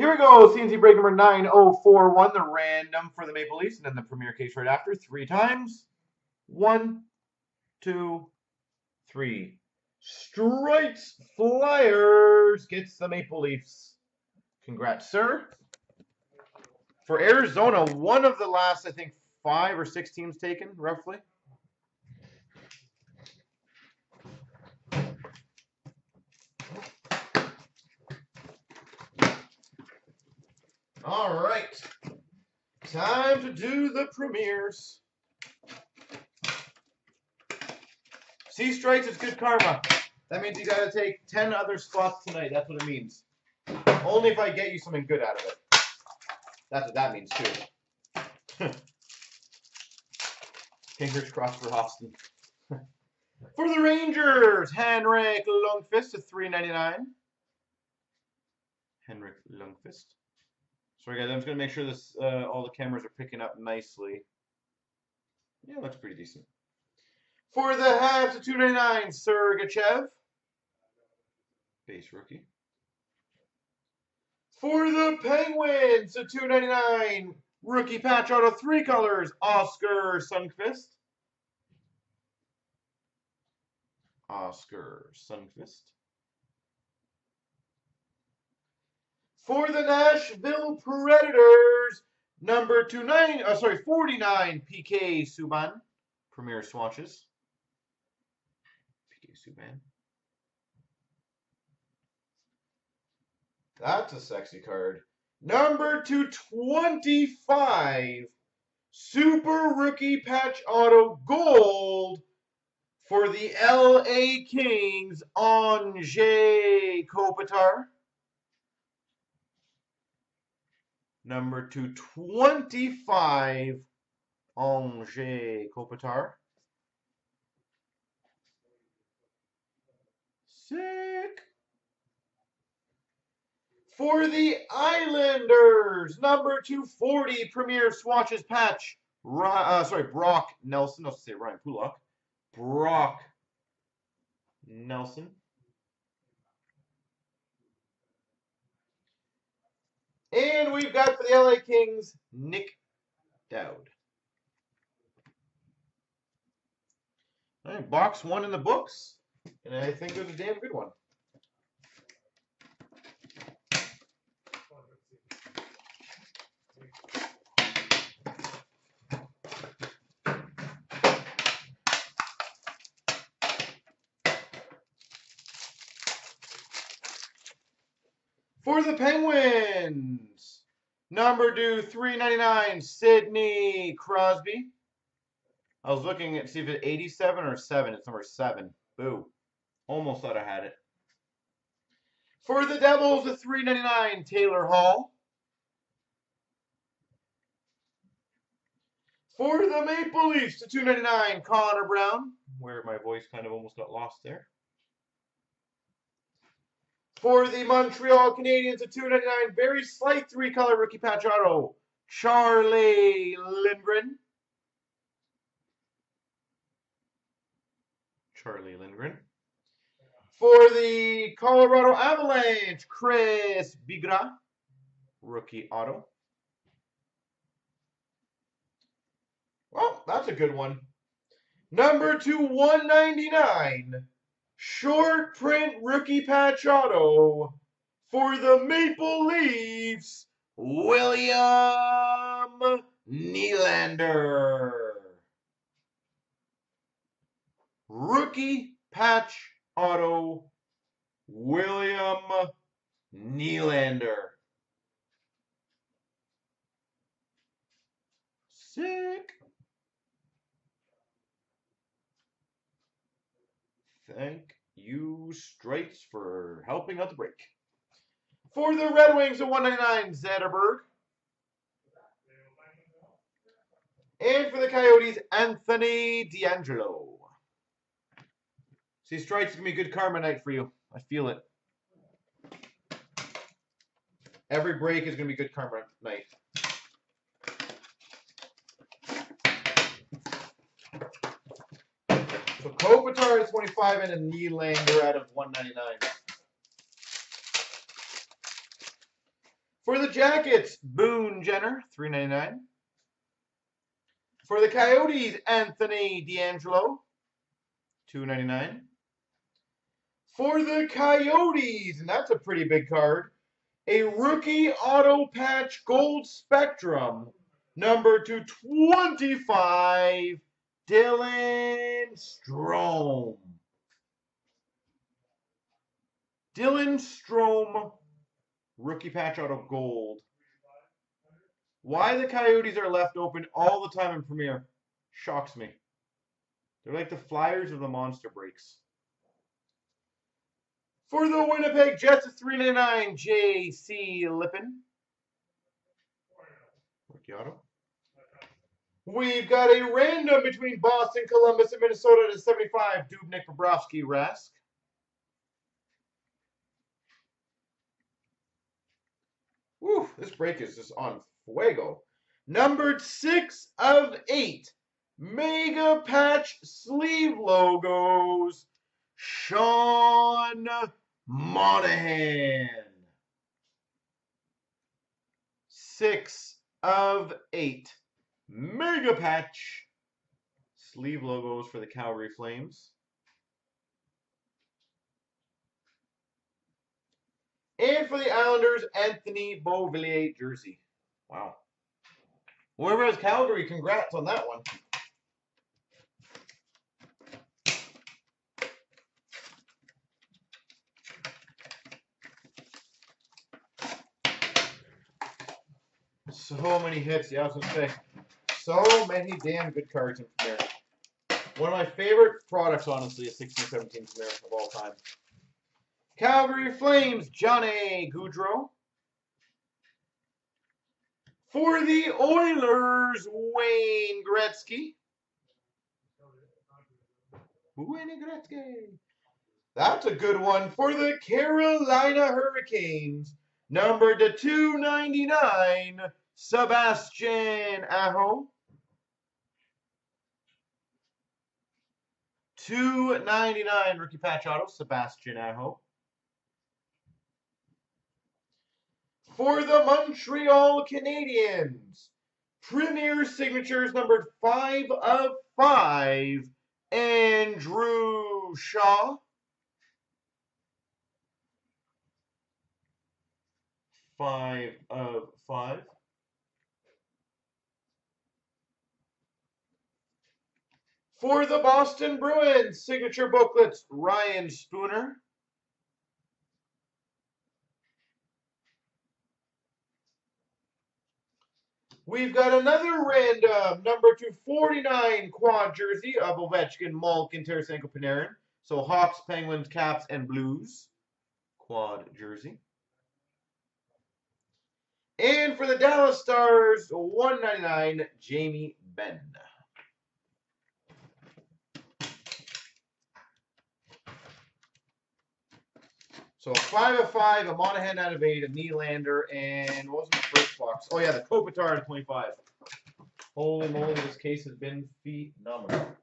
Here we go, CNC break number 9041, the random for the Maple Leafs, and then the Premier case right after, 3 times. 1, 2, 3. Stripes Flyers gets the Maple Leafs. Congrats, sir. For Arizona, one of the last, I think, 5 or 6 teams taken, roughly. All right, time to do the premieres. See strikes, it's good karma. That means you gotta take 10 other spots tonight. That's what it means. Only if I get you something good out of it. That's what that means too. Fingers crossed for Austin. For the Rangers, Henrik Lundqvist to $3.99. Henrik Lundqvist. Sorry guys, I'm just gonna make sure this all the cameras are picking up nicely. Yeah, it looks pretty decent. For the Habs at $2.99, Sergachev, base rookie. For the Penguins at $2.99, rookie patch auto 3 colors, Oscar Sundqvist. Oscar Sundqvist. For the Nashville Predators, number 49, PK Subban, Premier swatches. PK Subban. That's a sexy card. Number 225, Super Rookie Patch Auto Gold for the LA Kings, Anze Kopitar. Number 225, Anze Kopitar. Sick. For the Islanders, number 240, Premier swatches patch. Brock Nelson. I'll say Ryan Pulock. Brock Nelson. And we've got for the LA Kings, Nick Dowd. All right, box one in the books, and I think it was a damn good one. For the Penguins, number 399, Sidney Crosby. I was looking at see if it's 87 or 7. It's number 7. Boo. Almost thought I had it. For the Devils, the 399, Taylor Hall. For the Maple Leafs, the 299, Connor Brown. Where my voice kind of almost got lost there. For the Montreal Canadiens, a $2.99, very slight 3-color rookie patch auto, Charlie Lindgren. Charlie Lindgren. For the Colorado Avalanche, Chris Bigra, rookie auto. Well, that's a good one. Number 2/199. Short print rookie patch auto for the Maple Leafs, William Nylander. Rookie patch auto, William Nylander. Sick. Thank you, Stripes, for helping out the break. For the Red Wings, a $1.99, Zetterberg. And for the Coyotes, Anthony DeAngelo. See, Stripes is going to be a good karma night for you. I feel it. Every break is going to be good karma night. So Kopitar at 25 and a Nylander out of 199. For the Jackets, Boone Jenner, $3.99. For the Coyotes, Anthony DeAngelo, $2.99. For the Coyotes, and that's a pretty big card, a rookie auto patch gold spectrum, number 225, Dylan Strome. Dylan Strome, rookie patch auto gold. Why the Coyotes are left open all the time in Premier shocks me. They're like the Flyers of the monster breaks. For the Winnipeg Jets, $3.99, J.C. Lippin. Rookie auto. We've got a random between Boston, Columbus, and Minnesota to 75, Dubnik, Bobrovsky, Rask. Whew, this break is just on fuego. Numbered 6 of 8. Mega patch sleeve logos. Sean Monahan. 6 of 8. Mega patch sleeve logos for the Calgary Flames. And for the Islanders, Anthony Beauvillier jersey. Wow. Whoever has Calgary, congrats on that one. So many hits, yeah, I was going to say. So many damn good cards in Premier. One of my favorite products, honestly, is 16-17 Premier of all time. Calgary Flames, Johnny Gaudreau. For the Oilers, Wayne Gretzky. Wayne Gretzky. That's a good one. For the Carolina Hurricanes, number to 299, Sebastian Aho. 299 rookie patch auto, Sebastian Aho. For the Montreal Canadiens, Premier Signatures numbered 5 of 5, Andrew Shaw. 5 of 5. For the Boston Bruins, signature booklets, Ryan Spooner. 'We've got another random number 249 quad jersey of Ovechkin, Malkin, Tarasenko, Panarin. So Hawks, Penguins, Caps, and Blues quad jersey. And for the Dallas Stars, 199 Jamie Benn. So 5 of 5, a Monahan out of 8, a Nylander, and what was the first box? Oh yeah, the Kopitar out of 25. Holy moly, this case has been phenomenal.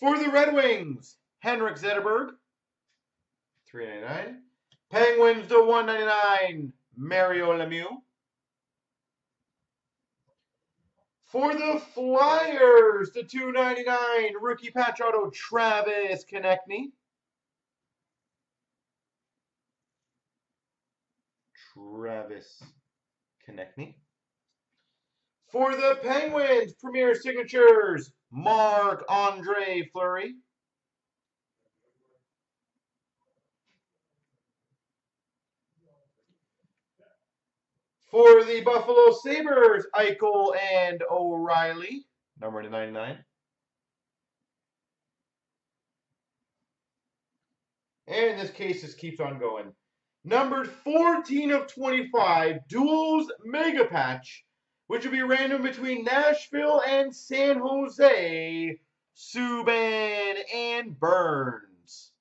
For the Red Wings, Henrik Zetterberg, $3.99. Penguins to 199, Mario Lemieux. For the Flyers, the 299 rookie patch auto, Travis Konechny. Travis Konechny. For the Penguins, Premier Signatures, Marc-Andre Fleury. For the Buffalo Sabres, Eichel and O'Reilly, number 99. And this case just keeps on going. Numbered 14 of 25, Duels Mega Patch, which will be random between Nashville and San Jose, Subban and Burns.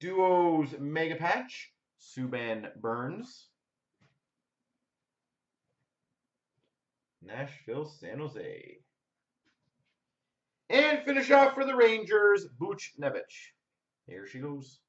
Duels Mega Patch, Subban, Burns. Nashville, San Jose. And finish off for the Rangers, Buchnevich. Here she goes.